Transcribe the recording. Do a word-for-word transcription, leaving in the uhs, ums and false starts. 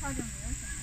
Caught on the ocean.